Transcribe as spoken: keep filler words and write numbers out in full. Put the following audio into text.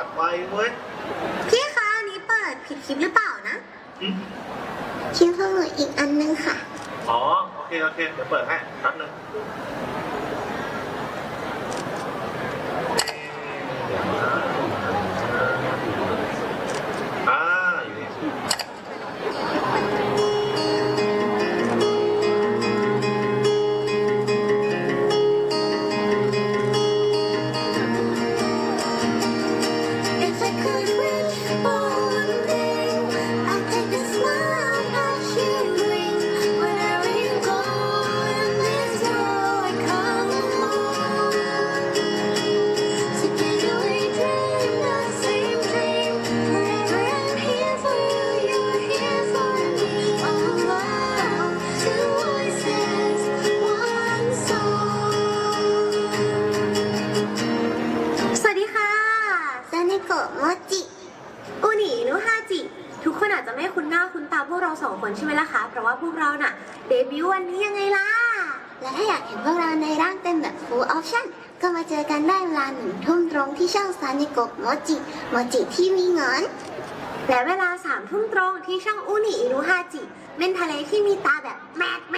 ากไปเว้ยพี่คะอันนี้เปิดผิดคลิปหรือเปล่านะคลิปของหนูอีกอันนึงค่ะอ๋อโอเคโอเคเดี๋ยวเปิดให้แป๊บนึงใช่ไหมล่ะคะเพราะว่าพวกเราน่ะเดบิวต์วันนี้ยังไงล่ะและถ้าอยากเห็นพวกเราในร่างเต็มแบบ full option ก็มาเจอกันได้เวลาหนึ่งทุ่มตรงที่ช่องซานิโกะโมจิโมจิที่มีเงินและเวลาสามทุ่มตรงที่ช่องอูนิอินุฮาจิเมนทะเลที่มีตาแบบแมดแม